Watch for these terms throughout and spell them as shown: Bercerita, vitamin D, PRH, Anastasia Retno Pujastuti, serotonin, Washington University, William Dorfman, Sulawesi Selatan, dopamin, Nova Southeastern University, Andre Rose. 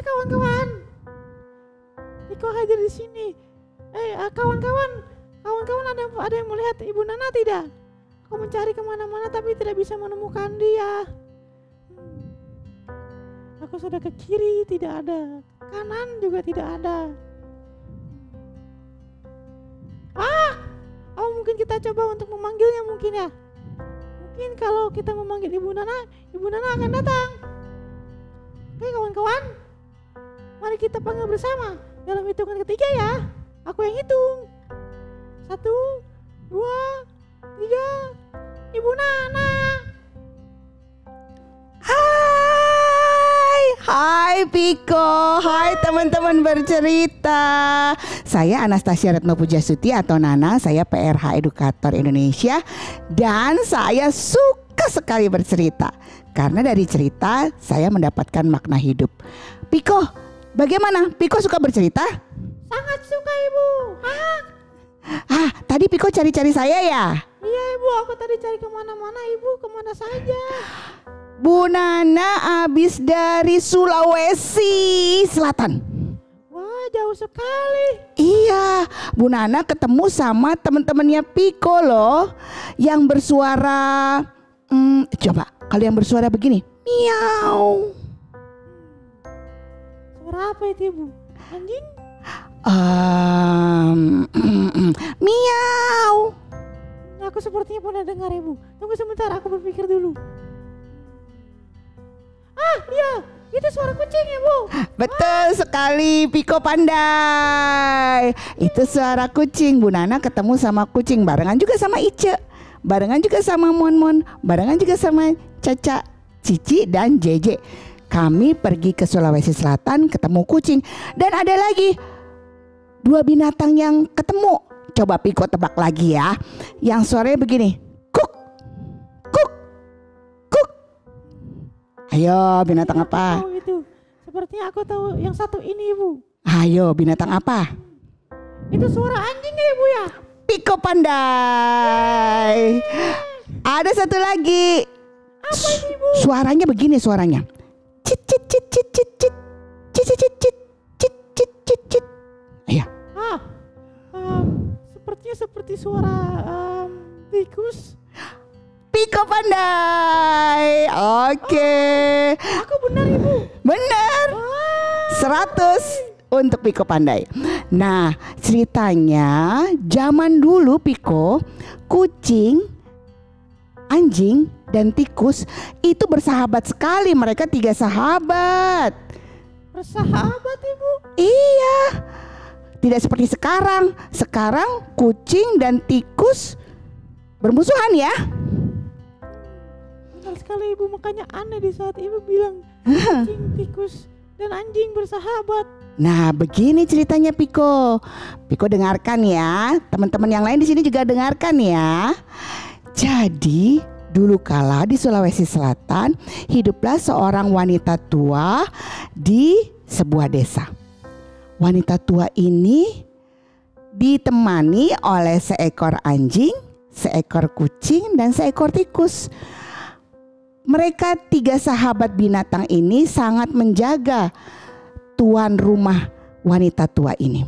Hai kawan-kawan, Iko hadir di sini. Kawan-kawan ada yang melihat Ibu Nana tidak? Aku mencari kemana-mana tapi tidak bisa menemukan dia. Aku sudah ke kiri, tidak ada. Kanan juga tidak ada. Oh mungkin kita coba untuk memanggilnya mungkin ya. Mungkin kalau kita memanggil Ibu Nana akan datang. Oke kawan-kawan, mari kita panggil bersama dalam hitungan ketiga ya. Aku yang hitung. 1, 2, 3, Ibu Nana. Hai Piko, hai teman-teman bercerita. Saya Anastasia Retno Pujastuti atau Nana, saya PRH Edukator Indonesia. Dan saya suka sekali bercerita, karena dari cerita saya mendapatkan makna hidup. Piko, bagaimana? Piko suka bercerita? Sangat suka Ibu. Tadi Piko cari-cari saya ya? Iya Ibu, aku tadi cari kemana-mana Ibu, kemana saja. Bu Nana abis dari Sulawesi Selatan. Wah jauh sekali. Iya, Bu Nana ketemu sama teman-temannya Piko loh, yang bersuara, coba kalau yang bersuara begini, miau. Suara apa itu Ibu? Anjing? Miau. Aku sepertinya pernah dengar Ibu. Tunggu sebentar, aku berpikir dulu. Iya, itu suara kucing ya Bu. Betul sekali, Piko pandai. Itu suara kucing. Bu Nana ketemu sama kucing, barengan juga sama Ice, barengan juga sama Monmon, barengan juga sama Caca, Cici dan JJ. Kami pergi ke Sulawesi Selatan ketemu kucing. Dan ada lagi 2 binatang yang ketemu. Coba Piko tebak lagi ya. Yang suaranya begini. Ayo binatang apa? Aku tahu itu. Sepertinya aku tahu yang satu ini Ibu. Ayo binatang apa? Itu suara anjing ya Ibu ya? Piko pandai. Ada satu lagi. Apa itu Ibu? Suaranya begini suaranya. Cit cit cit cit cit cit cit cit cit cit cit cit cit cit. Iya. Sepertinya seperti suara tikus. Piko pandai. Oke. Aku benar Ibu. Benar. 100 untuk Piko pandai. Nah ceritanya zaman dulu Piko, kucing, anjing dan tikus itu bersahabat sekali. Mereka 3 sahabat. Bersahabat Ibu? Iya. Tidak seperti sekarang. Sekarang kucing dan tikus bermusuhan ya. Sekali Ibu, makanya aneh di saat Ibu bilang kucing, tikus dan anjing bersahabat. Nah begini ceritanya Piko. Piko dengarkan ya, teman-teman yang lain di sini juga dengarkan ya. Jadi dulu kala di Sulawesi Selatan hiduplah seorang wanita tua di sebuah desa. Wanita tua ini ditemani oleh seekor anjing, seekor kucing dan seekor tikus. Mereka 3 sahabat binatang ini sangat menjaga tuan rumah wanita tua ini.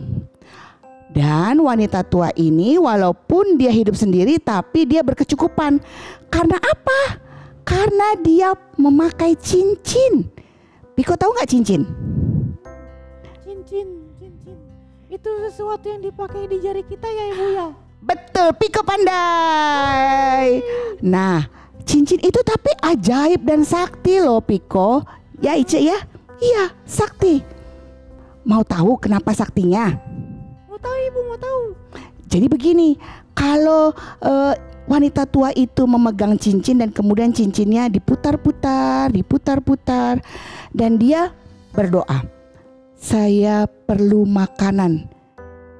Dan wanita tua ini walaupun dia hidup sendiri tapi dia berkecukupan. Karena apa? Karena dia memakai cincin. Piko tahu nggak cincin? Cincin. Itu sesuatu yang dipakai di jari kita ya Ibu ya? Betul, Piko pandai. Nah. Cincin itu tapi ajaib dan sakti loh Piko. Ya Ice ya? Iya sakti. Mau tahu kenapa saktinya? Mau tahu Ibu, mau tahu. Jadi begini, kalau wanita tua itu memegang cincin dan kemudian cincinnya diputar-putar. Dan dia berdoa. Saya perlu makanan.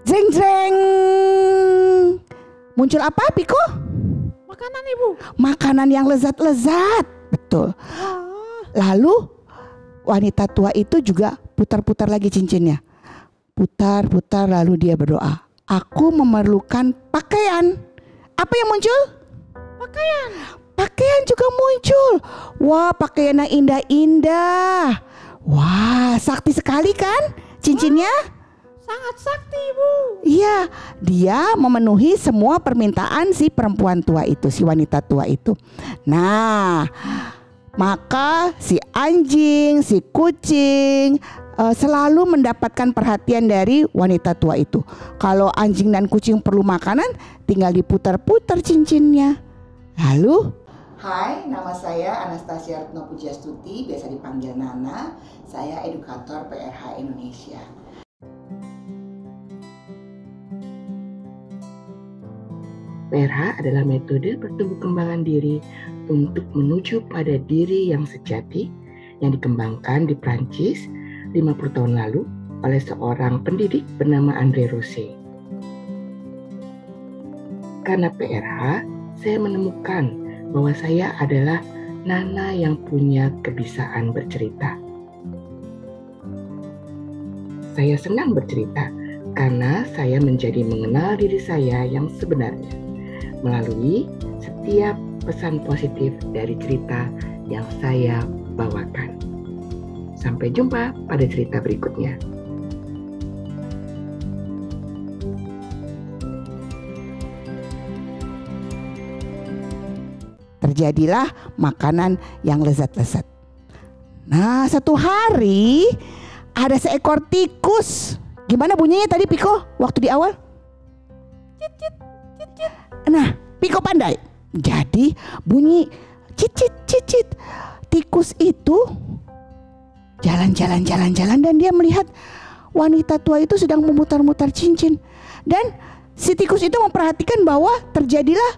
Jreng-jreng. Muncul apa Piko? Makanan Ibu. Makanan yang lezat-lezat. Betul. Lalu wanita tua itu juga putar-putar lagi cincinnya. Putar-putar lalu dia berdoa. Aku memerlukan pakaian. Apa yang muncul? Pakaian. Pakaian juga muncul. Wah pakaian yang indah-indah. Wah, sakti sekali kan cincinnya? Sangat sakti, Ibu. Iya, dia memenuhi semua permintaan si perempuan tua itu, si wanita tua itu. Nah, maka si anjing, si kucing selalu mendapatkan perhatian dari wanita tua itu. Kalau anjing dan kucing perlu makanan, tinggal diputar-putar cincinnya. Lalu, hai, nama saya Anastasia Retno Pujastuti, biasa dipanggil Nana. Saya edukator PRH Indonesia. PRH adalah metode pertumbuhkembangan diri untuk menuju pada diri yang sejati yang dikembangkan di Prancis 50 tahun lalu oleh seorang pendidik bernama Andre Rose. Karena PRH, saya menemukan bahwa saya adalah Nana yang punya kebiasaan bercerita. Saya senang bercerita karena saya menjadi mengenal diri saya yang sebenarnya melalui setiap pesan positif dari cerita yang saya bawakan. Sampai jumpa pada cerita berikutnya. Terjadilah makanan yang lezat-lezat. Nah, satu hari ada seekor tikus. Gimana bunyinya tadi, Piko, waktu di awal? Cit, cit, cit, cit. Nah, Piko pandai. Jadi bunyi cit cit cit cit. Tikus itu jalan-jalan dan dia melihat wanita tua itu sedang memutar-mutar cincin. Dan si tikus itu memperhatikan bahwa terjadilah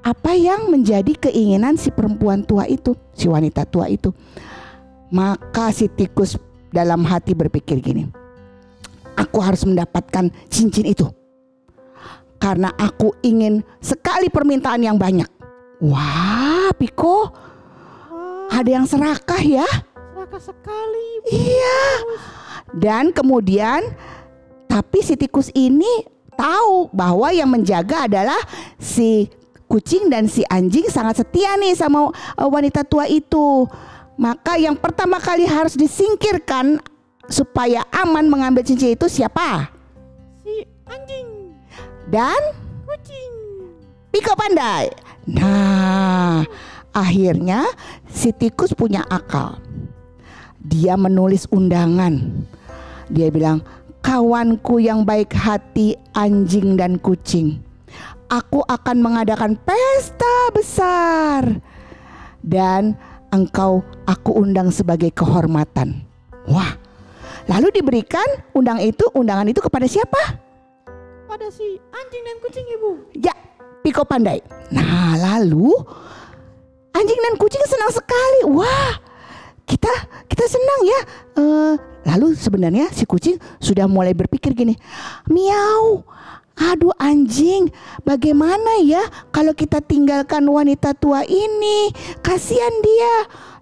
apa yang menjadi keinginan si perempuan tua itu, si wanita tua itu. Maka si tikus dalam hati berpikir gini, aku harus mendapatkan cincin itu karena aku ingin sekali permintaan yang banyak. Wah, Piko, ada yang serakah ya? Serakah sekali, Ibu. Iya. Dan kemudian, tapi si tikus ini tahu bahwa yang menjaga adalah si kucing dan si anjing sangat setia nih sama wanita tua itu. Maka yang pertama kali harus disingkirkan supaya aman mengambil cincin itu siapa? Si anjing dan kucing. Piko pandai. Nah, akhirnya si tikus punya akal. Dia menulis undangan. Dia bilang, kawanku yang baik hati anjing dan kucing, aku akan mengadakan pesta besar dan engkau aku undang sebagai kehormatan. Wah, lalu diberikan undangan itu kepada siapa? Pada si anjing dan kucing, Ibu. Ya, Piko pandai. Nah, lalu anjing dan kucing senang sekali. Wah, kita senang ya. Lalu sebenarnya si kucing sudah mulai berpikir gini, miau, aduh anjing, bagaimana ya kalau kita tinggalkan wanita tua ini, kasihan dia.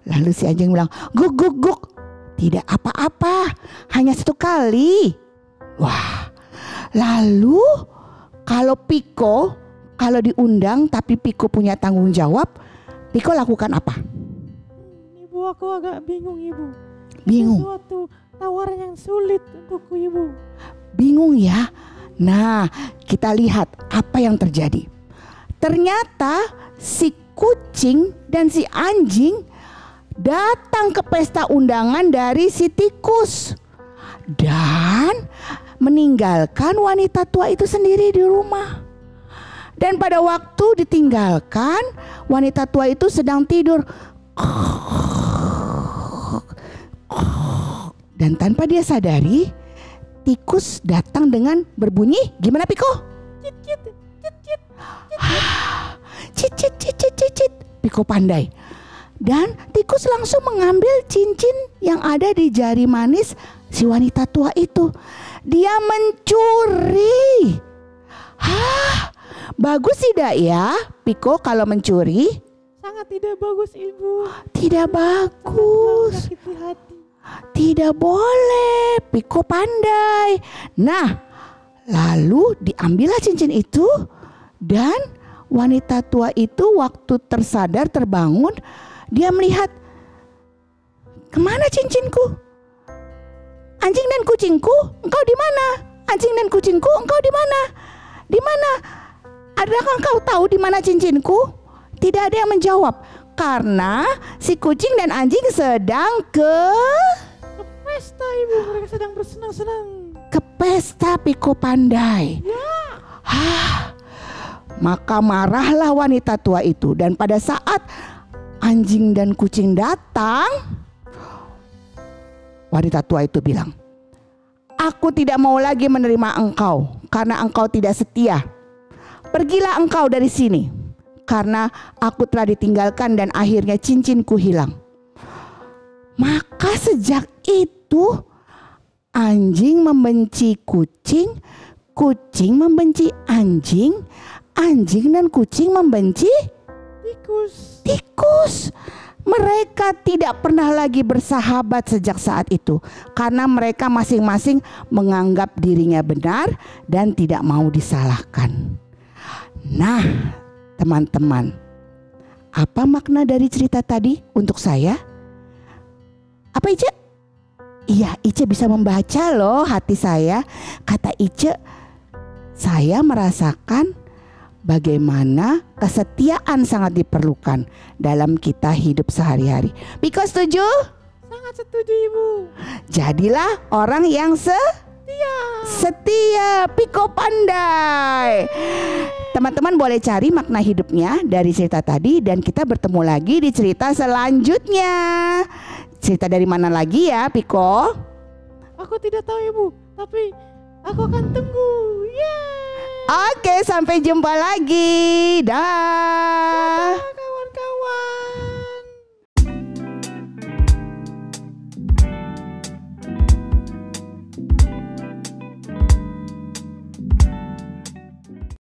Lalu si anjing bilang, guk guk guk, tidak apa-apa, hanya satu kali. Wah. Lalu kalau Piko, kalau diundang tapi Piko punya tanggung jawab, Piko lakukan apa? Ibu, aku agak bingung, Ibu. Bingung. Suatu tawaran yang sulit untukku, Ibu. Bingung ya. Nah, kita lihat apa yang terjadi. Ternyata si kucing dan si anjing datang ke pesta undangan dari si tikus dan meninggalkan wanita tua itu sendiri di rumah. Dan pada waktu ditinggalkan, wanita tua itu sedang tidur dan tanpa dia sadari tikus datang dengan berbunyi gimana, Piko? Cit cit cit cit cit cit cit cit cit cit. Piko pandai. Dan tikus langsung mengambil cincin yang ada di jari manis si wanita tua itu. Dia mencuri. Hah, bagus tidak ya, Piko, kalau mencuri? Sangat tidak bagus, Ibu. Tidak bagus. Tidak boleh. Piko pandai. Nah, lalu diambillah cincin itu dan wanita tua itu waktu tersadar terbangun, dia melihat Kemana cincinku? Anjing dan kucingku, engkau di mana? Anjing dan kucingku, engkau di mana? Di mana? Adakah engkau tahu di mana cincinku? Tidak ada yang menjawab karena si kucing dan anjing sedang ke pesta. Ibu, mereka sedang bersenang-senang. Ke pesta Piko Pandai. Ya. Hah. Maka marahlah wanita tua itu, dan pada saat anjing dan kucing datang, wanita tua itu bilang, "Aku tidak mau lagi menerima engkau karena engkau tidak setia. Pergilah engkau dari sini karena aku telah ditinggalkan dan akhirnya cincinku hilang." Maka sejak itu anjing membenci kucing, kucing membenci anjing, anjing dan kucing membenci tikus. Mereka tidak pernah lagi bersahabat sejak saat itu karena mereka masing-masing menganggap dirinya benar dan tidak mau disalahkan. Nah, teman-teman, apa makna dari cerita tadi untuk saya? Apa Ice? Iya, Ice bisa membaca loh hati saya. Kata Ice, saya merasakan bagaimana kesetiaan sangat diperlukan dalam kita hidup sehari-hari. Piko setuju? Sangat setuju, Ibu. Jadilah orang yang setia. Piko Pandai. Teman-teman boleh cari makna hidupnya dari cerita tadi, dan kita bertemu lagi di cerita selanjutnya. Cerita dari mana lagi ya, Piko? Aku tidak tahu, Ibu, tapi aku akan tunggu. Yeay. Oke, sampai jumpa lagi. Dah.